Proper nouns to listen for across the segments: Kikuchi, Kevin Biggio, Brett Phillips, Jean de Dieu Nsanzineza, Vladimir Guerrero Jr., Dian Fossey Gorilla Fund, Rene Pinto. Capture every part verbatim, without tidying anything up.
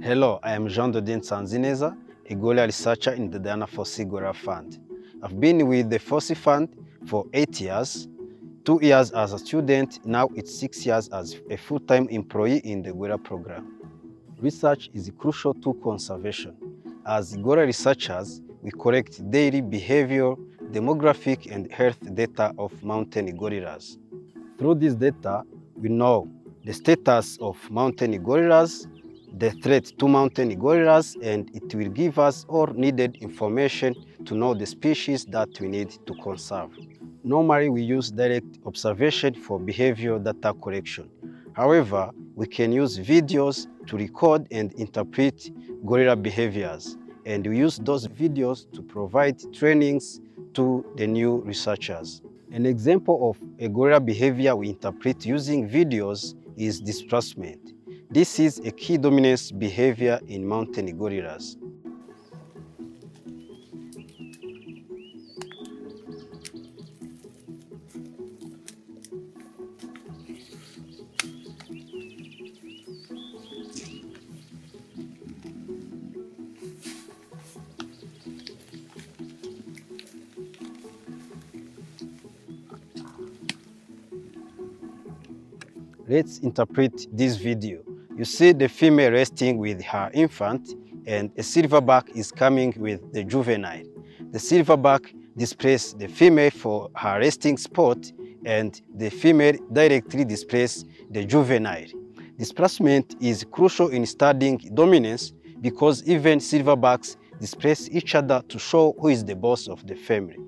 Hello, I am Jean de Dieu Nsanzineza, a gorilla researcher in the Dian Fossey Gorilla Fund. I've been with the Fossey Fund for eight years, two years as a student, now it's six years as a full-time employee in the gorilla program. Research is crucial to conservation. As gorilla researchers, we collect daily behavior, demographic and health data of mountain gorillas. Through this data, we know the status of mountain gorillas, the threat to mountain gorillas, and it will give us all needed information to know the species that we need to conserve. Normally, we use direct observation for behavior data collection. However, we can use videos to record and interpret gorilla behaviors, and we use those videos to provide trainings to the new researchers. An example of a gorilla behavior we interpret using videos is displacement. This is a key dominance behavior in mountain gorillas. Let's interpret this video. You see the female resting with her infant, and a silverback is coming with the juvenile. The silverback displaces the female for her resting spot, and the female directly displaces the juvenile. Displacement is crucial in studying dominance because even silverbacks displace each other to show who is the boss of the family.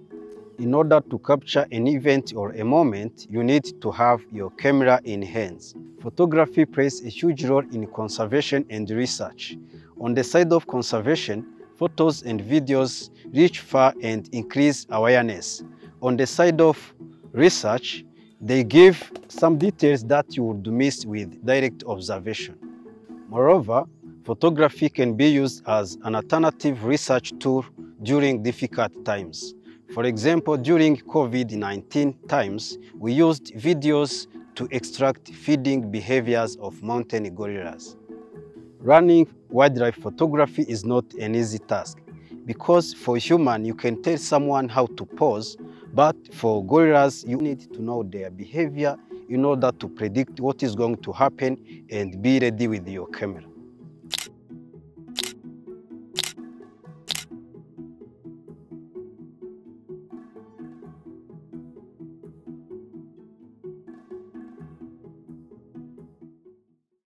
In order to capture an event or a moment, you need to have your camera in hands. Photography plays a huge role in conservation and research. On the side of conservation, photos and videos reach far and increase awareness. On the side of research, they give some details that you would miss with direct observation. Moreover, photography can be used as an alternative research tool during difficult times. For example, during COVID nineteen times, we used videos to extract feeding behaviors of mountain gorillas. Running wildlife photography is not an easy task because for human, you can tell someone how to pose, but for gorillas, you need to know their behavior in order to predict what is going to happen and be ready with your camera.